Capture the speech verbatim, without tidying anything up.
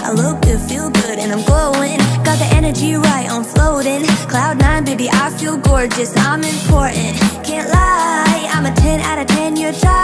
I look good, feel good, and I'm glowing. Got the energy right, I'm floating. Cloud nine, baby, I feel gorgeous. I'm important, can't lie. I'm a ten out of ten, you're tired.